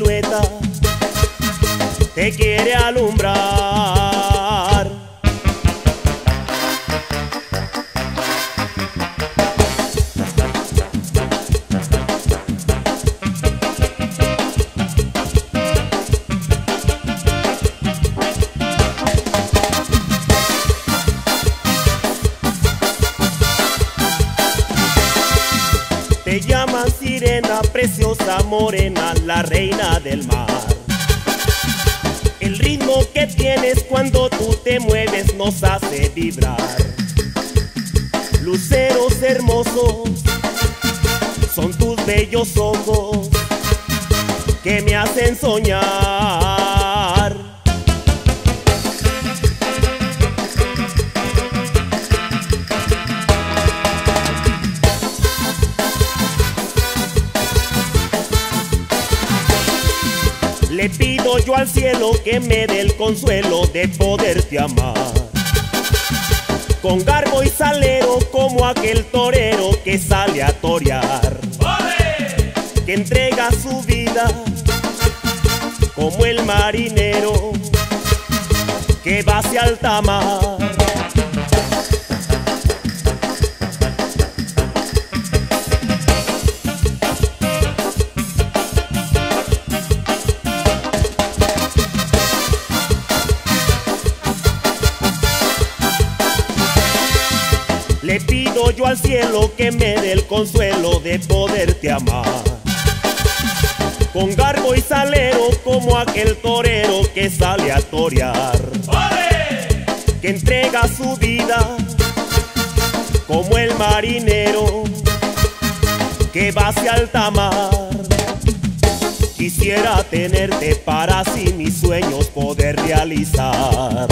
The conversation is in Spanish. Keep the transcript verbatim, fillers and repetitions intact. silueta te quiere alumbrar. Te llaman sirena, preciosa morena, la reina del mar. El ritmo que tienes cuando tú te mueves nos hace vibrar. Luceros hermosos son tus bellos ojos que me hacen soñar. Le pido yo al cielo que me dé el consuelo de poderte amar, con garbo y salero como aquel torero que sale a torear. ¡Olé! Que entrega su vida como el marinero que va hacia alta mar. Le pido yo al cielo que me dé el consuelo de poderte amar, con garbo y salero como aquel torero que sale a torear. ¡Olé! Que entrega su vida como el marinero que va hacia alta mar. Quisiera tenerte para así mis sueños poder realizar.